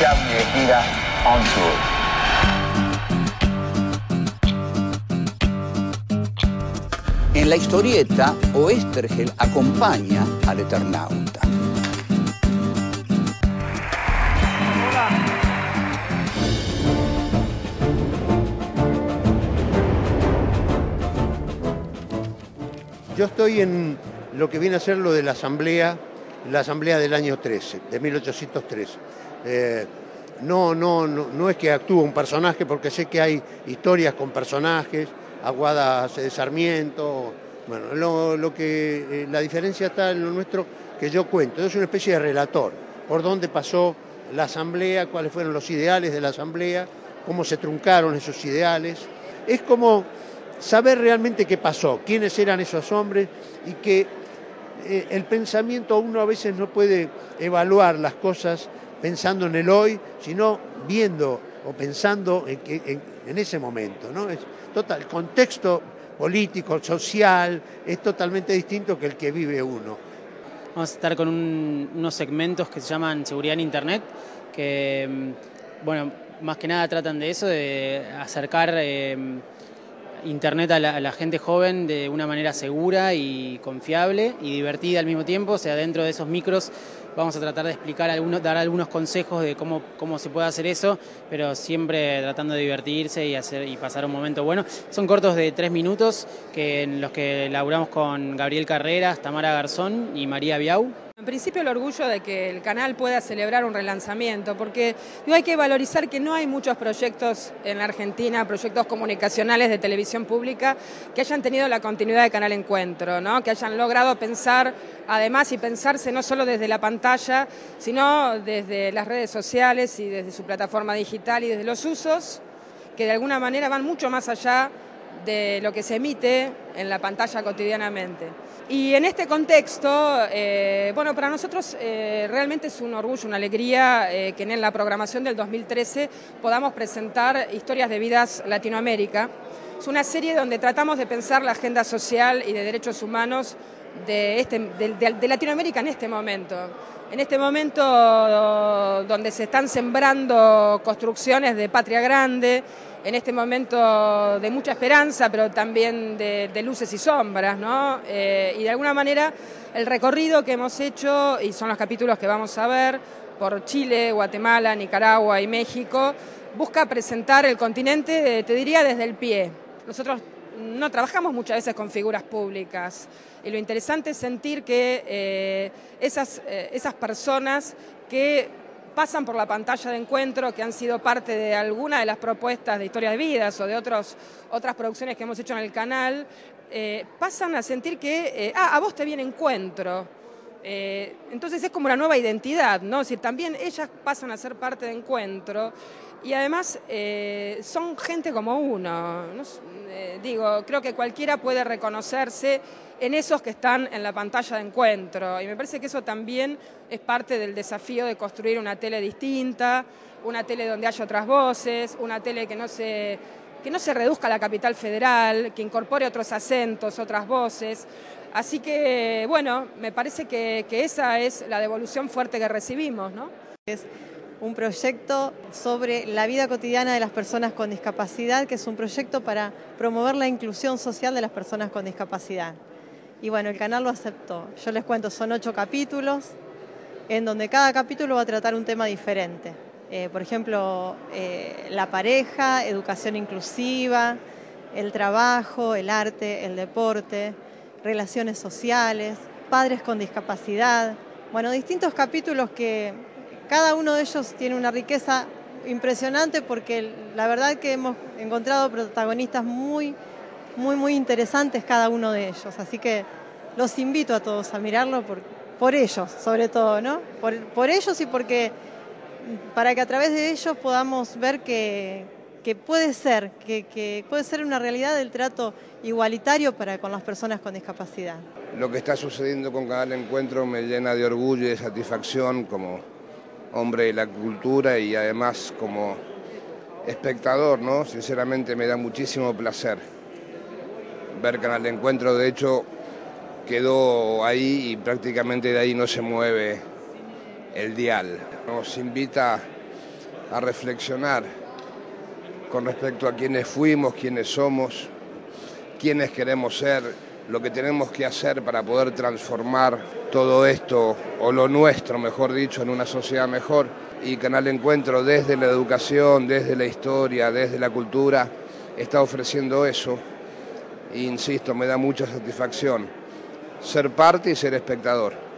Biau y de gira on tour. En la historieta, Oesterheld acompaña al Eternauta. Yo estoy en lo que viene a ser lo de la asamblea del año 13, de 1813. No es que actúe un personaje, porque sé que hay historias con personajes, Aguada de Sarmiento. Bueno, la diferencia está en lo nuestro, que yo cuento. Yo soy una especie de relator, por dónde pasó la asamblea, cuáles fueron los ideales de la asamblea, cómo se truncaron esos ideales. Es como saber realmente qué pasó, quiénes eran esos hombres, y que el pensamiento, uno a veces no puede evaluar las cosas pensando en el hoy, sino viendo o pensando en ese momento, ¿no? El contexto político, social, es totalmente distinto que el que vive uno. Vamos a estar con unos segmentos que se llaman Seguridad en Internet, que, bueno, más que nada tratan de eso, de acercar Internet a la gente joven de una manera segura y confiable y divertida al mismo tiempo. O sea, dentro de esos micros vamos a tratar de explicar dar algunos consejos de cómo se puede hacer eso, pero siempre tratando de divertirse y pasar un momento bueno. Son cortos de 3 minutos en los que laburamos con Gabriel Carreras, Tamara Garzón y María Biau. En principio, el orgullo de que el canal pueda celebrar un relanzamiento, porque hay que valorizar que no hay muchos proyectos en la Argentina, proyectos comunicacionales de televisión pública, que hayan tenido la continuidad de Canal Encuentro, ¿no? Que hayan logrado pensar, además, y pensarse no solo desde la pantalla, sino desde las redes sociales y desde su plataforma digital y desde los usos, que de alguna manera van mucho más allá de lo que se emite en la pantalla cotidianamente. Y en este contexto, bueno, para nosotros realmente es un orgullo, una alegría que en la programación del 2013 podamos presentar Historias de Vidas Latinoamérica. Es una serie donde tratamos de pensar la agenda social y de derechos humanos de Latinoamérica en este momento. En este momento donde se están sembrando construcciones de patria grande, en este momento de mucha esperanza, pero también de luces y sombras, ¿no? Y de alguna manera el recorrido que hemos hecho, y son los capítulos que vamos a ver, por Chile, Guatemala, Nicaragua y México, busca presentar el continente, te diría, desde el pie. Nosotros no trabajamos muchas veces con figuras públicas, y lo interesante es sentir que esas personas que pasan por la pantalla de Encuentro, que han sido parte de alguna de las propuestas de Historias de Vidas o de otras producciones que hemos hecho en el canal, pasan a sentir que, a vos te viene Encuentro. Entonces es como una nueva identidad, ¿no? Es decir, también ellas pasan a ser parte de Encuentro, y además son gente como uno, ¿no? Digo, creo que cualquiera puede reconocerse en esos que están en la pantalla de Encuentro, y me parece que eso también es parte del desafío de construir una tele distinta, una tele donde haya otras voces, una tele que no se reduzca a la Capital Federal, que incorpore otros acentos, otras voces. Así que, bueno, me parece que esa es la devolución fuerte que recibimos, ¿no? Es un proyecto sobre la vida cotidiana de las personas con discapacidad, que es un proyecto para promover la inclusión social de las personas con discapacidad. Y bueno, el canal lo aceptó. Yo les cuento, son 8 capítulos, en donde cada capítulo va a tratar un tema diferente. Por ejemplo, la pareja, educación inclusiva, el trabajo, el arte, el deporte, relaciones sociales, padres con discapacidad. Bueno, distintos capítulos que cada uno de ellos tiene una riqueza impresionante, porque la verdad que hemos encontrado protagonistas muy interesantes cada uno de ellos. Así que los invito a todos a mirarlo por ellos, sobre todo, ¿no? Por ellos, y porque para que a través de ellos podamos ver que puede ser una realidad el trato igualitario con las personas con discapacidad. Lo que está sucediendo con Canal Encuentro me llena de orgullo y de satisfacción como hombre de la cultura, y además como espectador, ¿no? Sinceramente me da muchísimo placer ver Canal Encuentro. De hecho, quedó ahí y prácticamente de ahí no se mueve el dial. Nos invita a reflexionar con respecto a quiénes fuimos, quiénes somos, quiénes queremos ser, lo que tenemos que hacer para poder transformar todo esto, o lo nuestro, mejor dicho, en una sociedad mejor. Y Canal Encuentro, desde la educación, desde la historia, desde la cultura, está ofreciendo eso. E insisto, me da mucha satisfacción ser parte y ser espectador.